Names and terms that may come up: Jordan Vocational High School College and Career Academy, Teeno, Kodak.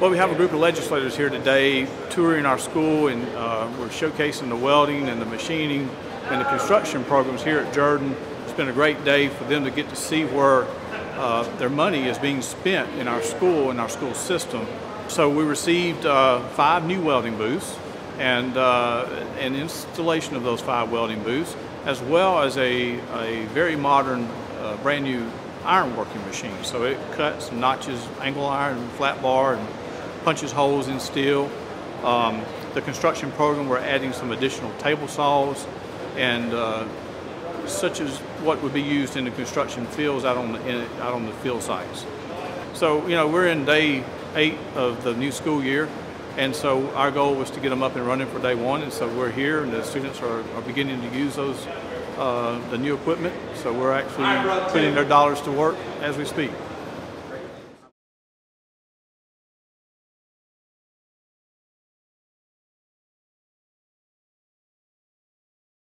Well, we have a group of legislators here today touring our school, and we're showcasing the welding and the machining and the construction programs here at Jordan. It's been a great day for them to get to see where their money is being spent in our school and our school system. So we received 5 new welding booths and an installation of those 5 welding booths, as well as a very modern, brand new ironworking machine. So it cuts and notches angle iron, flat bar, and punches holes in steel. The construction program, we're adding some additional table saws and such as what would be used in the construction fields out on the field sites. So, you know, we're in day 8 of the new school year, and so our goal was to get them up and running for day 1, and so we're here, and the students are beginning to use those the new equipment. So we're actually putting their dollars to work as we speak.